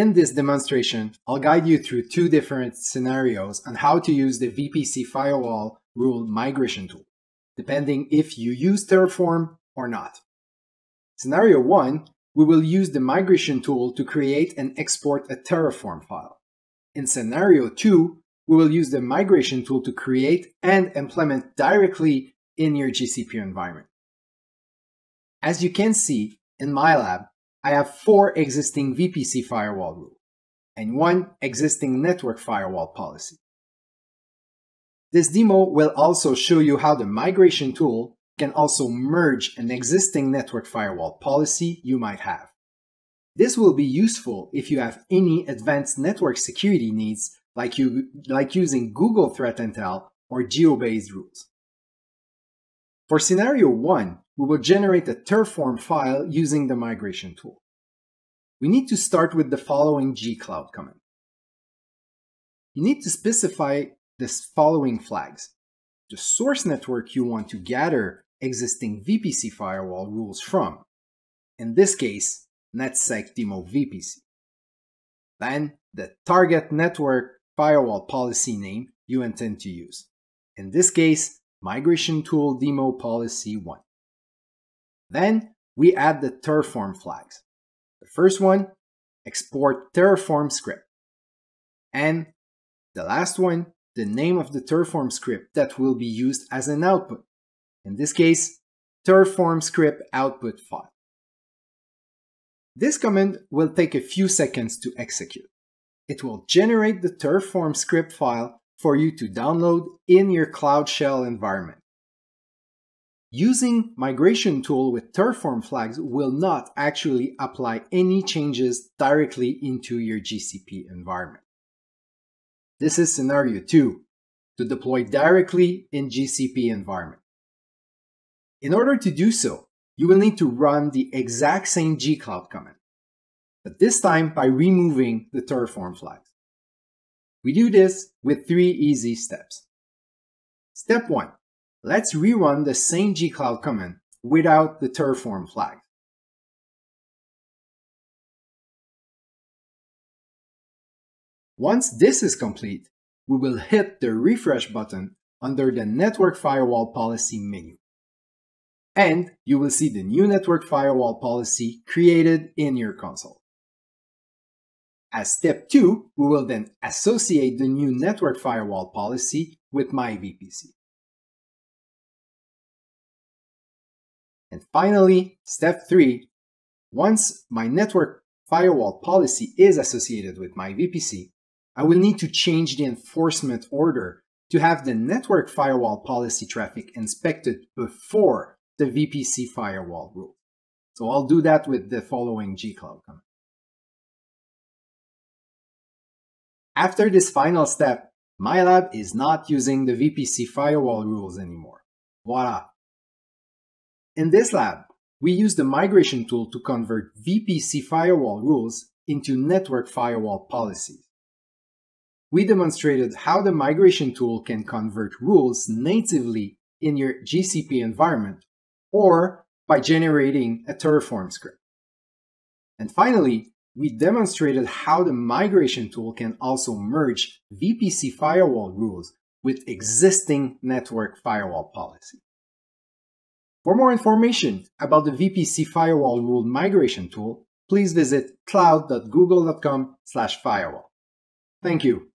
In this demonstration, I'll guide you through two different scenarios on how to use the VPC firewall rule migration tool, depending if you use Terraform or not. Scenario 1, we will use the migration tool to create and export a Terraform file. In Scenario 2, we will use the migration tool to create and implement directly in your GCP environment. As you can see, in my lab, I have 4 existing VPC firewall rules and 1 existing network firewall policy. This demo will also show you how the migration tool can also merge an existing network firewall policy you might have. This will be useful if you have any advanced network security needs like using Google Threat Intel or geo-based rules. For Scenario 1, we will generate a Terraform file using the migration tool. We need to start with the following gcloud command. You need to specify the following flags: the source network you want to gather existing VPC firewall rules from, in this case, netsec-demo-vpc. Then, the target network firewall policy name you intend to use, in this case, migration-tool-demo-policy-1. Then we add the Terraform flags. The first one, export Terraform script. And the last one, the name of the Terraform script that will be used as an output. In this case, Terraform script output file. This command will take a few seconds to execute. It will generate the Terraform script file for you to download in your Cloud Shell environment. Using migration tool with Terraform flags will not actually apply any changes directly into your GCP environment. This is Scenario 2, to deploy directly in GCP environment. In order to do so, you will need to run the exact same gcloud command, but this time by removing the Terraform flags. We do this with 3 easy steps. Step 1. Let's rerun the same gcloud command without the Terraform flag. Once this is complete, we will hit the refresh button under the Network Firewall Policy menu. And you will see the new Network Firewall Policy created in your console. As Step 2, we will then associate the new Network Firewall Policy with MyVPC. And finally, Step 3, once my network firewall policy is associated with my VPC, I will need to change the enforcement order to have the network firewall policy traffic inspected before the VPC firewall rule. So I'll do that with the following gcloud command. After this final step, my lab is not using the VPC firewall rules anymore. Voila! In this lab, we use the migration tool to convert VPC firewall rules into network firewall policies. We demonstrated how the migration tool can convert rules natively in your GCP environment or by generating a Terraform script. And finally, we demonstrated how the migration tool can also merge VPC firewall rules with existing network firewall policies. For more information about the VPC firewall rule migration tool, please visit cloud.google.com/firewall. Thank you.